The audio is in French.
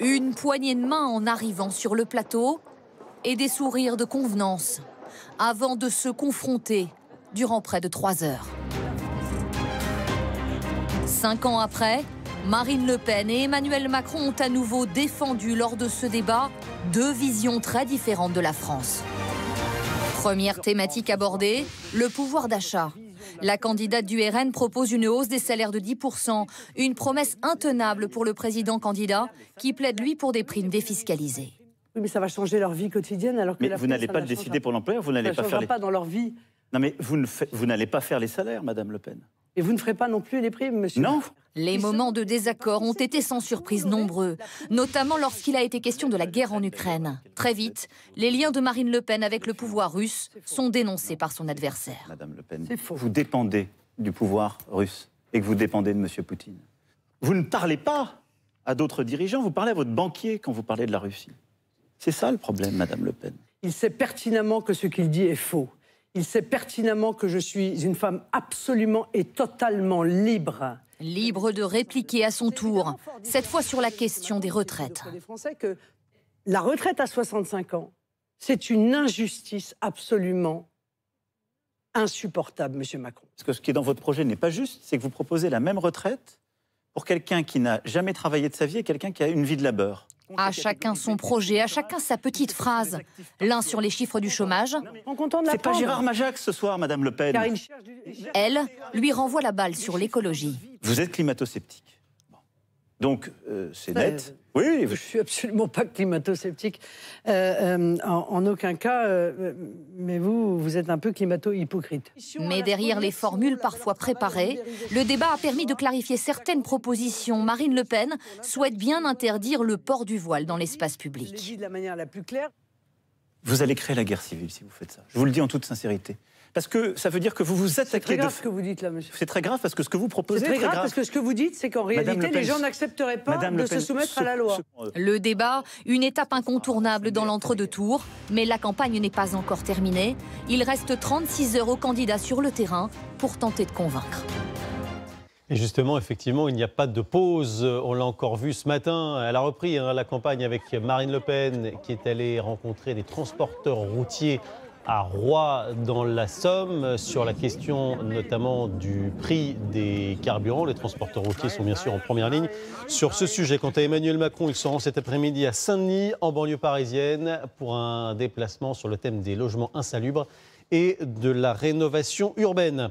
Une poignée de main en arrivant sur le plateau et des sourires de convenance avant de se confronter durant près de 3 heures. 5 ans après, Marine Le Pen et Emmanuel Macron ont à nouveau défendu lors de ce débat deux visions très différentes de la France. Première thématique abordée, le pouvoir d'achat. La candidate du RN propose une hausse des salaires de 10%, une promesse intenable pour le président candidat qui plaide, lui, pour des primes défiscalisées. Oui, mais ça va changer leur vie quotidienne alors que mais la vous n'allez pas le décider pour l'employeur, vous n'allez pas faire les... pas dans leur vie. Non, mais vous n'allez pas faire les salaires, Madame Le Pen. Et vous ne ferez pas non plus les primes, monsieur. Non. Les moments de désaccord ont été sans surprise nombreux, notamment lorsqu'il a été question de la guerre en Ukraine. Très vite, les liens de Marine Le Pen avec le pouvoir russe sont dénoncés par son adversaire. Madame Le Pen, vous dépendez du pouvoir russe et que vous dépendez de M. Poutine. Vous ne parlez pas à d'autres dirigeants, vous parlez à votre banquier quand vous parlez de la Russie. C'est ça le problème, Madame Le Pen. Il sait pertinemment que ce qu'il dit est faux. Il sait pertinemment que je suis une femme absolument et totalement libre. Libre de répliquer à son tour, cette fois sur la question des retraites. Les Français que la retraite à 65 ans, c'est une injustice absolument insupportable, Monsieur Macron. Parce que ce qui est dans votre projet n'est pas juste, c'est que vous proposez la même retraite pour quelqu'un qui n'a jamais travaillé de sa vie et quelqu'un qui a une vie de labeur. À chacun son projet, à chacun sa petite phrase. L'un sur les chiffres du chômage. C'est pas Gérard Majac ce soir, Madame Le Pen. Elle lui renvoie la balle sur l'écologie. Vous êtes climato-sceptique. Donc, c'est net. Oui, je suis absolument pas climato-sceptique. En aucun cas, mais vous êtes un peu climato-hypocrite. Mais derrière les formules parfois préparées, le débat a permis de clarifier certaines propositions. Marine Le Pen souhaite bien interdire le port du voile dans l'espace public. Vous allez créer la guerre civile si vous faites ça. Je vous le dis en toute sincérité. Parce que ça veut dire que vous vous attaquez... C'est très grave ce que vous dites là, monsieur. C'est très grave parce que ce que vous proposez... C'est très grave parce que ce que vous dites, c'est qu'en réalité, les gens n'accepteraient pas de se soumettre à la loi. Le débat, une étape incontournable dans l'entre-deux-tours. Mais la campagne n'est pas encore terminée. Il reste 36 heures aux candidats sur le terrain pour tenter de convaincre. Et justement, effectivement, il n'y a pas de pause. On l'a encore vu ce matin. Elle a repris la campagne avec Marine Le Pen qui est allée rencontrer des transporteurs routiers à Roy dans la Somme sur la question notamment du prix des carburants. Les transporteurs routiers sont bien sûr en première ligne sur ce sujet. Quant à Emmanuel Macron, il se rend cet après-midi à Saint-Denis, en banlieue parisienne, pour un déplacement sur le thème des logements insalubres et de la rénovation urbaine.